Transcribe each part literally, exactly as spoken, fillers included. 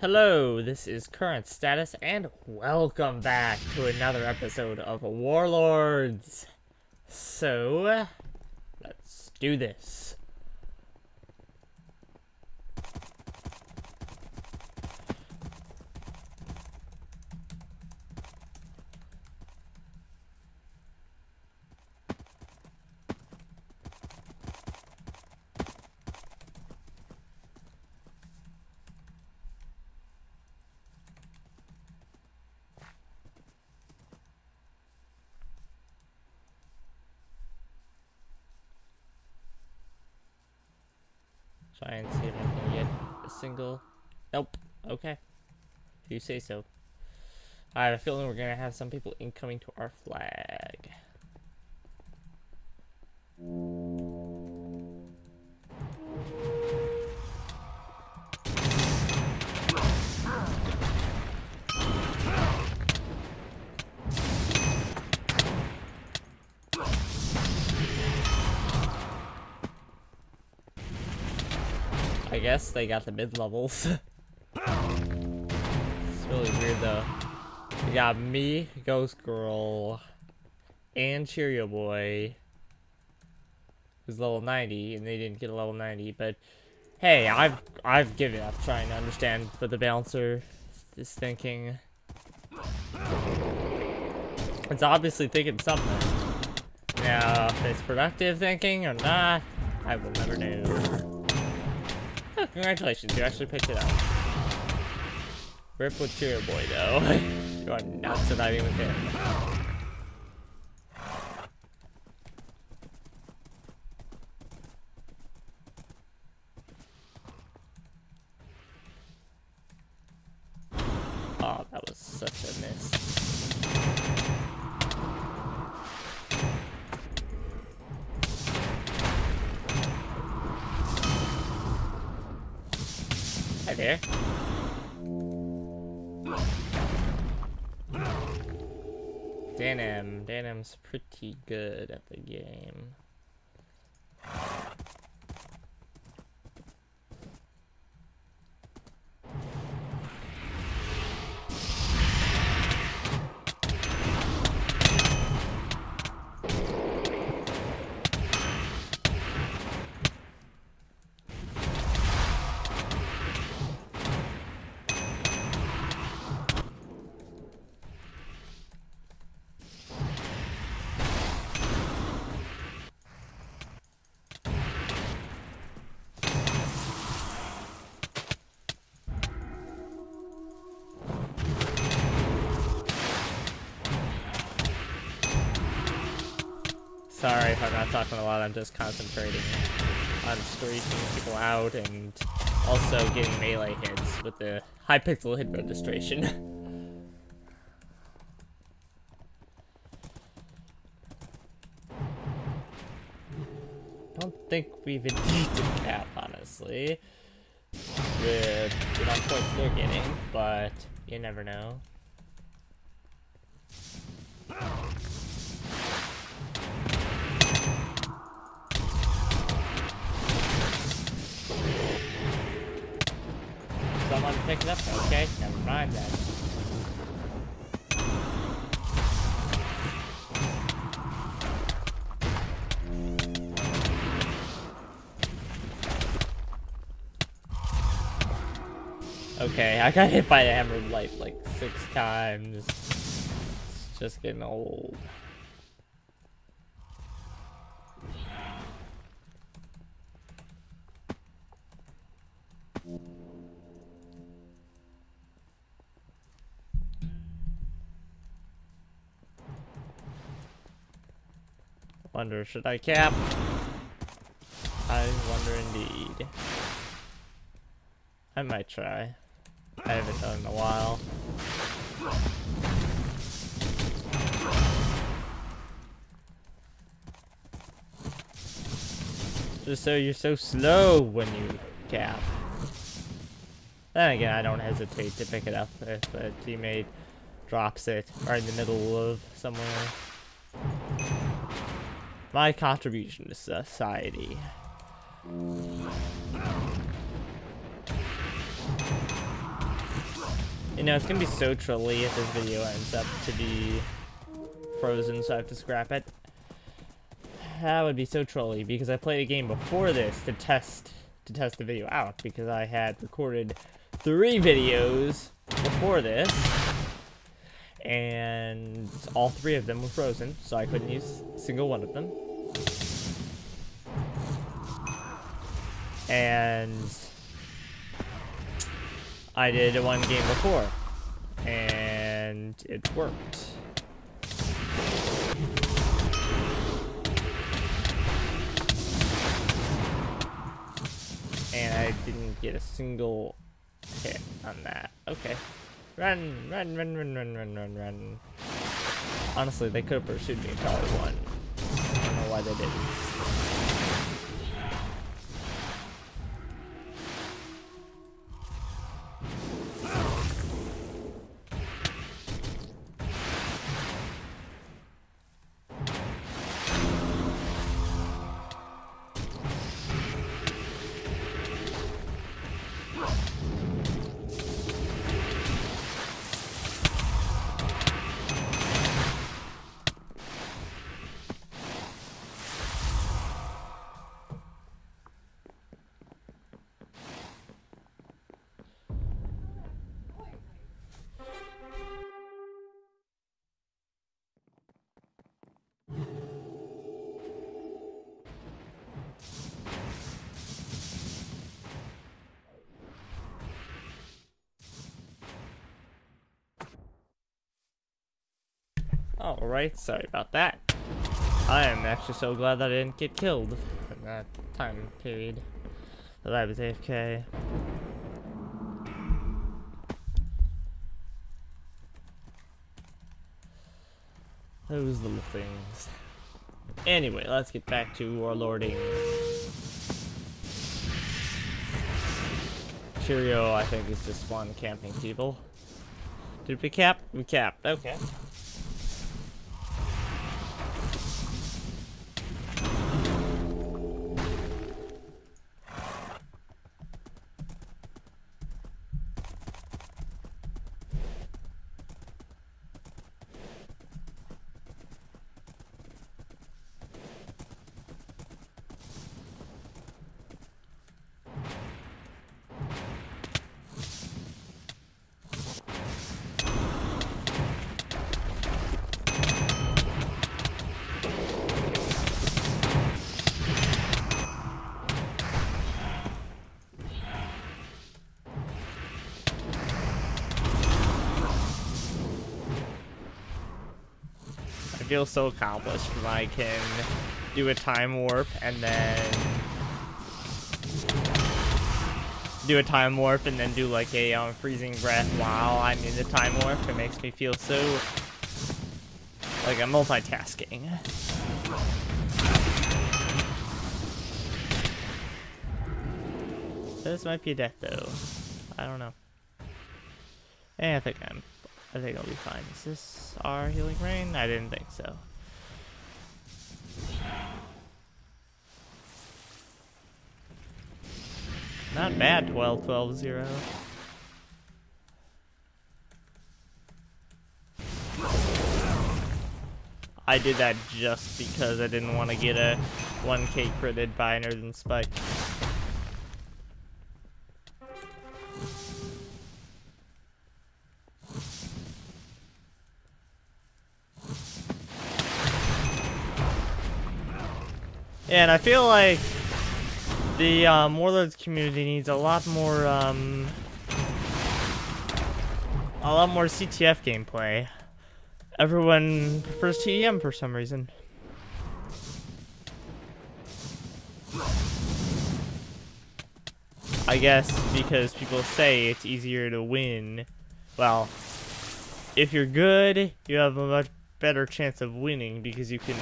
Hello, this is Current Status, and welcome back to another episode of Warlords. So, let's do this. Try and see if I can get a single. Nope. Okay. If you say so. I have a feeling we're gonna have some people incoming to our flag. I guess they got the mid-levels. It's really weird though. We got me, Ghost Girl, and Cheerio Boy, who's level ninety, and they didn't get a level ninety, but hey, I've I've given up trying to understand what the balancer is thinking. It's obviously thinking something. Now, if it's productive thinking or not, I will never know. Oh, congratulations, you actually picked it up. Rip with Cheerio Boy, though. You are not surviving with him. Oh, that was such a miss. Hi there. D N M. D N M's pretty good at the game. Sorry if I'm not talking a lot, I'm just concentrating on streaking people out and also getting melee hits with the Hypixel hit registration. Don't think we've indeed the cap, honestly, with the points they're getting, but you never know. Someone picked it up? Okay, never mind that. Okay, I got hit by the hammer of life like six times. It's just getting old. Wonder, should I cap? I wonder indeed. I might try. I haven't done it in a while. Just so you're so slow when you cap. Then again, I don't hesitate to pick it up if a teammate drops it right in the middle of somewhere. My contribution to society. You know, it's gonna be so trolly if this video ends up to be frozen, so I have to scrap it. That would be so trolly, because I played a game before this to test to test the video out, because I had recorded three videos before this, and all three of them were frozen, so I couldn't use a single one of them. And I did one game before, and it worked. And I didn't get a single hit on that. Okay. Run, run, run, run, run, run, run, run. Honestly, they could have pursued me and probably won. I don't know why they didn't. Alright, sorry about that. I am actually so glad that I didn't get killed in that time period that I was A F K. Those little things. Anyway, let's get back to warlording. Cheerio, I think, is just spawn camping people. Did we cap? We capped. Okay. I feel so accomplished when I can do a time warp and then do a time warp and then do like a um, freezing breath while I'm in the time warp. It makes me feel so like I'm multitasking. This might be a death though. I don't know. Eh, I think I'm I think I'll be fine. Is this our healing rain? I didn't think so. Not bad, twelve twelve zero. I did that just because I didn't want to get a one K critted by an earthen spike. And I feel like the um, Warlords community needs a lot more, um, a lot more C T F gameplay. Everyone prefers T D M for some reason. I guess because people say it's easier to win. Well, if you're good, you have a much better chance of winning because you can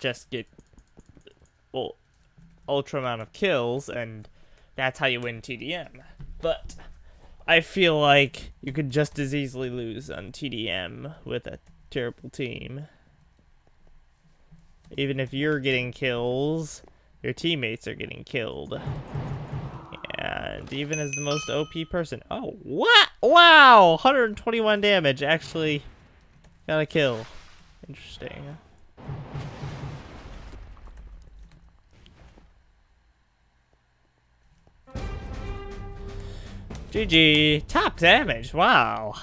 just get well, ultra amount of kills, and that's how you win T D M. But I feel like you could just as easily lose on T D M with a terrible team. Even if you're getting kills, your teammates are getting killed. And even as the most O P person. Oh, what? Wow! one hundred twenty-one damage. Actually, got a kill. Interesting. G G. Top damage. Wow.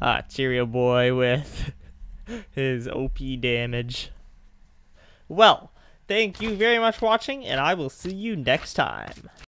Ah, Cheerio Boy with his O P damage. Well, thank you very much for watching, and I will see you next time.